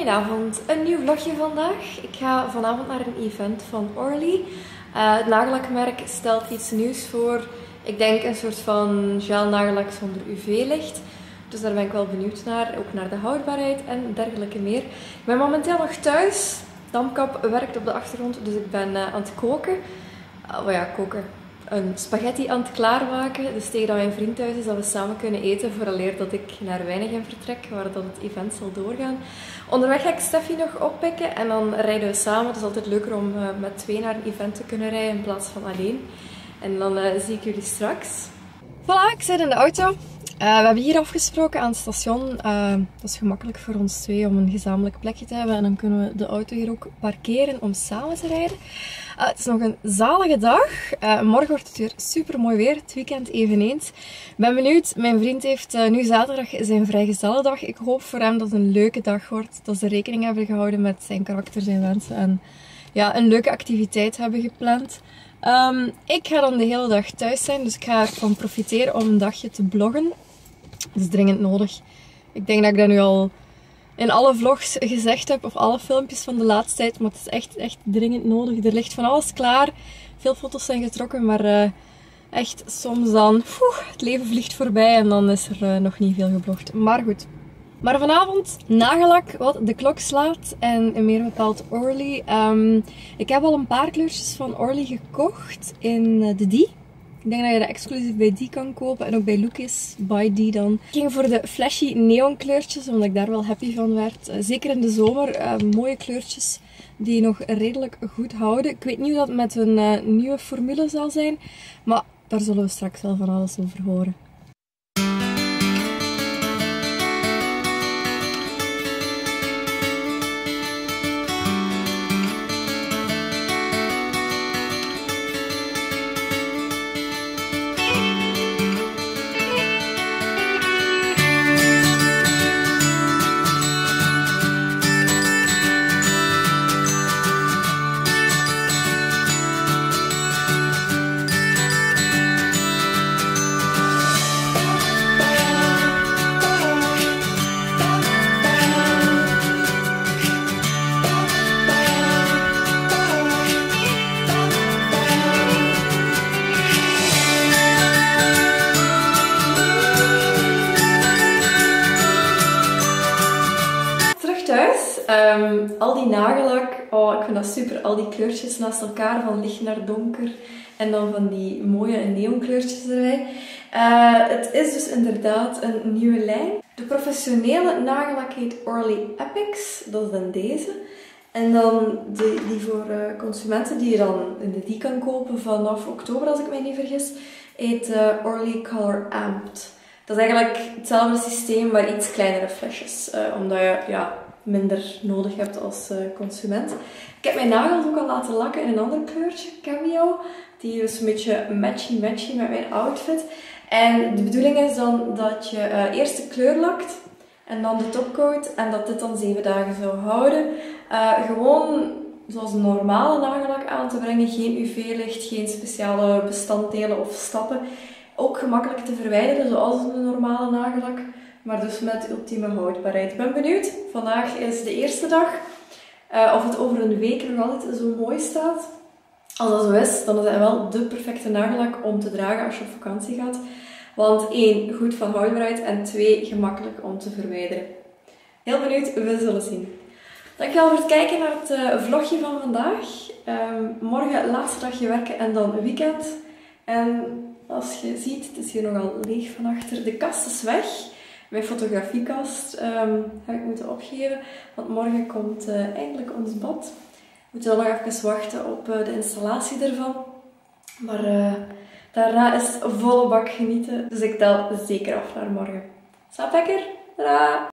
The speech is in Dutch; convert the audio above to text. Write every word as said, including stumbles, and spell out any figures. Goedenavond, een nieuw vlogje vandaag. Ik ga vanavond naar een event van Orly. Uh, het nagellakmerk stelt iets nieuws voor. Ik denk een soort van gel nagellak zonder U V-licht. Dus daar ben ik wel benieuwd naar. Ook naar de houdbaarheid en dergelijke meer. Ik ben momenteel nog thuis. Damkap werkt op de achtergrond, dus ik ben uh, aan het koken. Uh, well ja, koken. Een spaghetti aan het klaarmaken. Dus tegen dat mijn vriend thuis is, dat we samen kunnen eten. Vooraleer dat ik naar Weinigem vertrek, waar dan het event zal doorgaan. Onderweg ga ik Steffi nog oppikken en dan rijden we samen. Het is altijd leuker om uh, met twee naar een event te kunnen rijden in plaats van alleen. En dan uh, zie ik jullie straks. Voilà, ik zit in de auto. Uh, we hebben hier afgesproken aan het station. Uh, dat is gemakkelijk voor ons twee om een gezamenlijk plekje te hebben. En dan kunnen we de auto hier ook parkeren om samen te rijden. Uh, het is nog een zalige dag. Uh, morgen wordt het weer super mooi weer. Het weekend eveneens. Ik ben benieuwd. Mijn vriend heeft uh, nu zaterdag zijn vrijgezellendag. Ik hoop voor hem dat het een leuke dag wordt. Dat ze rekening hebben gehouden met zijn karakter, zijn wensen. En ja, een leuke activiteit hebben gepland. Um, ik ga dan de hele dag thuis zijn, dus ik ga ervan profiteren om een dagje te bloggen. Dat is dringend nodig. Ik denk dat ik dat nu al in alle vlogs gezegd heb, of alle filmpjes van de laatste tijd, maar het is echt, echt dringend nodig. Er ligt van alles klaar. Veel foto's zijn getrokken, maar uh, echt soms dan, poeh, het leven vliegt voorbij en dan is er uh, nog niet veel geblogd. Maar goed. Maar vanavond nagellak wat de klok slaat en meer bepaald Orly. Um, ik heb al een paar kleurtjes van Orly gekocht in de D. Ik denk dat je dat exclusief bij D kan kopen en ook bij Lucas, by D dan. Ik ging voor de flashy neonkleurtjes, omdat ik daar wel happy van werd. Zeker in de zomer, uh, mooie kleurtjes die nog redelijk goed houden. Ik weet niet hoe dat met een uh, nieuwe formule zal zijn, maar daar zullen we straks wel van alles over horen. Um, al die nagellak, oh, ik vind dat super, al die kleurtjes naast elkaar, van licht naar donker en dan van die mooie neonkleurtjes erbij. Uh, het is dus inderdaad een nieuwe lijn. De professionele nagellak heet Orly Epics, dat is dan deze. En dan de, die voor uh, consumenten die je dan in de die kan kopen vanaf oktober, als ik mij niet vergis, heet uh, Orly Color Amp. Dat is eigenlijk hetzelfde systeem, maar iets kleinere flesjes, uh, omdat je, ja... minder nodig hebt als uh, consument. Ik heb mijn nagels ook al laten lakken in een ander kleurtje, Cameo. Die is een beetje matchy-matchy met mijn outfit. En de bedoeling is dan dat je uh, eerst de kleur lakt en dan de topcoat en dat dit dan zeven dagen zou houden. Uh, gewoon zoals een normale nagellak aan te brengen, geen U V-licht, geen speciale bestanddelen of stappen. Ook gemakkelijk te verwijderen zoals een normale nagellak. Maar dus met ultieme houdbaarheid. Ik ben benieuwd. Vandaag is de eerste dag. Uh, of het over een week nog altijd zo mooi staat. Als dat zo is, dan is het wel de perfecte nagellak om te dragen als je op vakantie gaat. Want één, goed van houdbaarheid. En twee, gemakkelijk om te verwijderen. Heel benieuwd. We zullen zien. Dankjewel voor het kijken naar het uh, vlogje van vandaag. Um, morgen laatste dagje werken en dan weekend. En als je ziet, het is hier nogal leeg van achter. De kast is weg. Mijn fotografiekast um, heb ik moeten opgeven, want morgen komt uh, eindelijk ons bad. We moeten dan nog even wachten op uh, de installatie ervan. Maar uh, daarna is het volle bak genieten, dus ik tel zeker af naar morgen. Slaap lekker! Tada!